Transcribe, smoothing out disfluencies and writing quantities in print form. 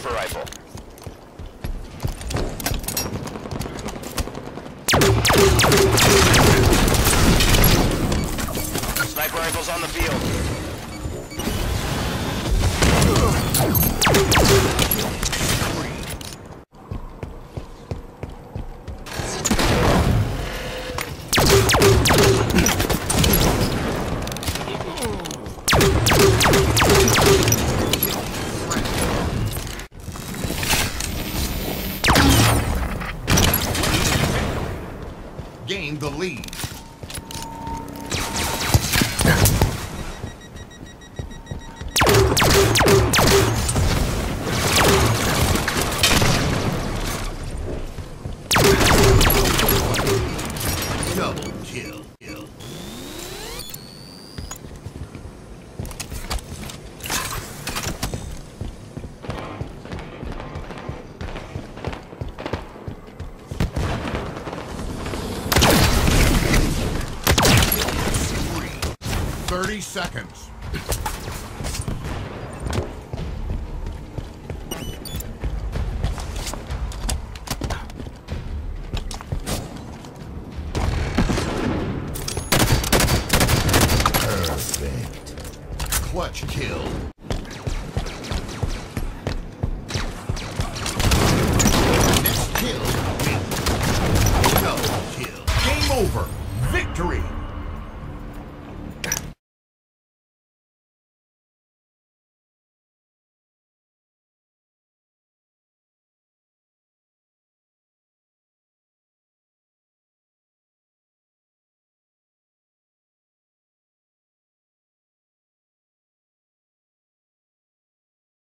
sniper rifle. Sniper rifle's on the field. Gain the lead. Double kill. Seconds. Perfect. Clutch kill. Next kill. Double kill. Game over. Victory.